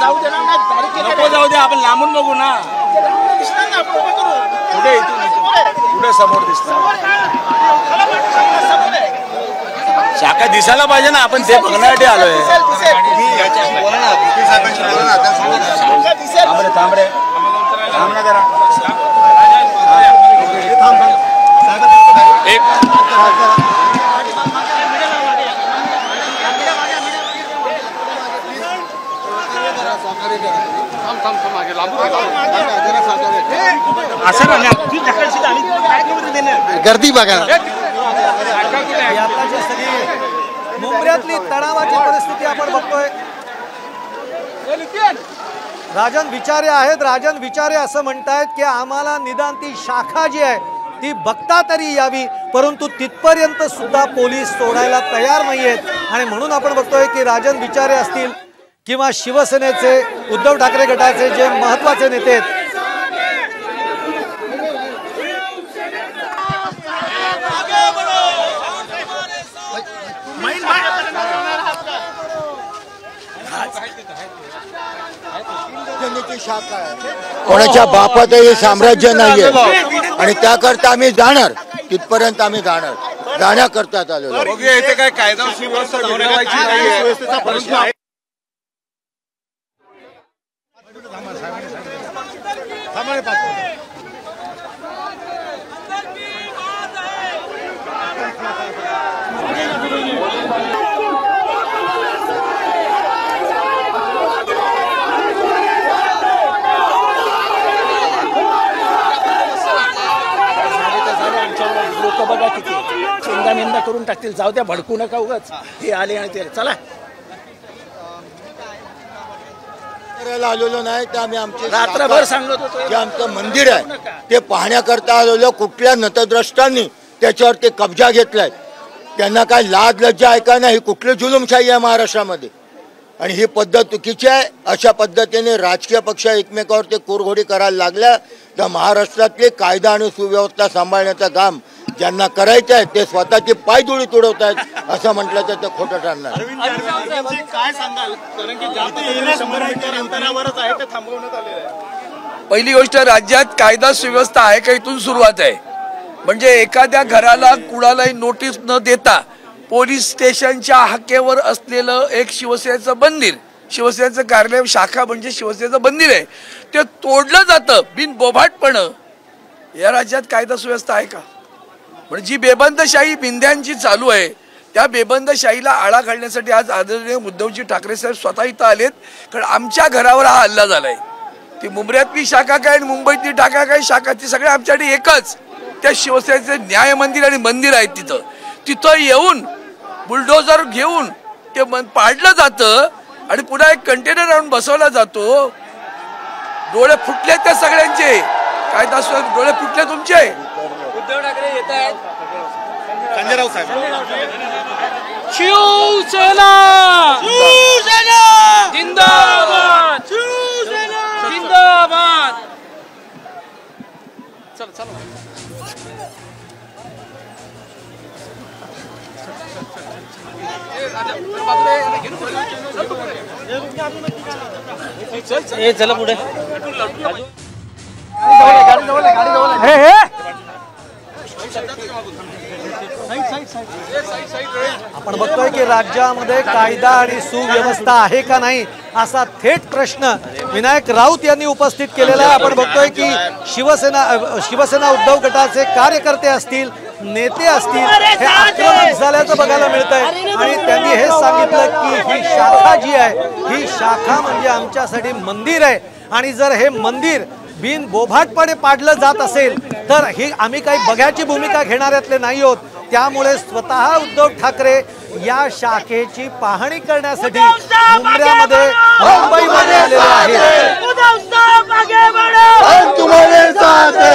जाऊ दे ना, नाही बॅरिकेड नको जाऊ दे, आपण लांबून बघू ना, लांबून दिसणार ना, आपण बघू पुढे, इथून पुढे समोर दिसणार शाखा दिसायला पाहिजे ना, आपण ते बघण्यासाठी आलोय. बोला ना भीती साहेबांशी, बोला ना आता शाखा दिसेल. थांबरे थांबरे थांबना जरा साहेब, एक गर्दी बघा, मुंबईतली तणावाची परिस्थिती आपण बघतोय. राजन विचारे आहेत, राजन विचारे असं म्हणतायत की आम्हाला निदान ती शाखा जी आहे ती बघता तरी यावी, परंतु तिथपर्यंत सुद्धा पोलीस सोडायला तयार नाहीयेत. आणि म्हणून आपण बघतोय की राजन विचारे असतील किंवा शिवसेनेचे उद्धव ठाकरे गटाचे जे महत्त्वाचे नेते आहेत, कोणाच्या बापाचं हे साम्राज्य नाहीये आणि त्याकरता आम्ही जाणार, तिथपर्यंत आम्ही जाणार, जाण्याकरता आलेलो. इथे काय कायदा सुव्यवस्था घडवायची नाही. लोक बघा किती चिंदामिंदा करून टाकतील. जाऊ द्या, भडकू नका उगाच. हे आले आणि ते चला आलेलो नाही, ते आम्ही आमचे रात्रभर सांगत होतो जे आमचं मंदिर आहे ते पाहण्याकरता आलेलो. कुठल्या नतद्रष्टांनी त्याच्यावर ते कब्जा घेतलाय, त्यांना काय लाज लज्जा आहे का नाही? ही कुठली जुलुमशाही आहे महाराष्ट्रामध्ये आणि ही पद्धत चुकीची आहे. अशा पद्धतीने राजकीय पक्ष एकमेकावर ते कुरघोडी करायला लागल्या तर महाराष्ट्रातले कायदा आणि सुव्यवस्था सांभाळण्याचं काम ज्यांना करायचं आहे ते स्वतःची पायदुळी तुडवत आहेत असं म्हटलं तर ते खोटं ठरणार. काय सांगाल, कारण की अंतरावरच आहे ते थांबवण्यात आलेलं आहे. पहिली गोष्ट, राज्यात कायदा सुव्यवस्था आहे का इथून सुरुवात आहे. म्हणजे एखाद्या घराला कुणालाही नोटीस न देता पोलीस स्टेशनच्या हाकेवर असलेलं एक शिवसेनेचं मंदिर, शिवसेनेचं कार्यालय, शाखा म्हणजे शिवसेनेचं मंदिर आहे, ते तोडलं जातं बिनबोभाटपणं. या राज्यात कायदा सुव्यवस्था आहे का? म्हणजे जी बेबंदशाही बिंद्यांची चालू आहे त्या बेबंदशाहीला आळा घालण्यासाठी आज आदरणीय उद्धवजी ठाकरे साहेब स्वतः इथं आलेत. कारण आमच्या घरावर हा हल्ला झालाय. ती मुंबईतली शाखा काय आणि मुंबईतली ठाका काय, शाखा ती सगळ्या आमच्याकडे एकच. त्या शिवसेनेचे न्याय मंदिर आणि मंदिर आहेत तिथं, तिथं येऊन बुलडोजर घेऊन ते पाडलं जातं आणि पुन्हा एक कंटेनर आणून बसवला जातो. डोळे फुटले त्या सगळ्यांचे, कायदा सुव्यवस्था डोळे फुटले तुमचे. उद्धव ठाकरे येत आहेत, खंडेराव साहेब शिवसेना शिवसेना जिंदाबाद शिवसेना जिंदाबाद. चल चल ए चला पुढे, आपण बघतोय की राज्यामध्ये कायदा आणि सुव्यवस्था आहे का नाही असा थेट प्रश्न विनायक राऊत यांनी उपस्थित केलेला आहे. आपण बघतोय की शिवसेना उद्धव गटाचे कार्यकर्ते असतील, नेते असतील, हे आक्रमक झाल्याचं बघायला मिळत आहे. आणि त्यांनी हे सांगितलं की ही शाखा जी आहे ही शाखा म्हणजे आमच्यासाठी मंदिर आहे आणि जर हे मंदिर बिनबोभाटपणे पाडलं जात असेल तर ही आम्ही काही बघ्याची भूमिका घेणाऱ्यातले नाही होत. त्यामुळे स्वतः उद्धव ठाकरे या शाखेची पाहणी करण्यासाठी मुंबईमध्ये आलेले आहेत.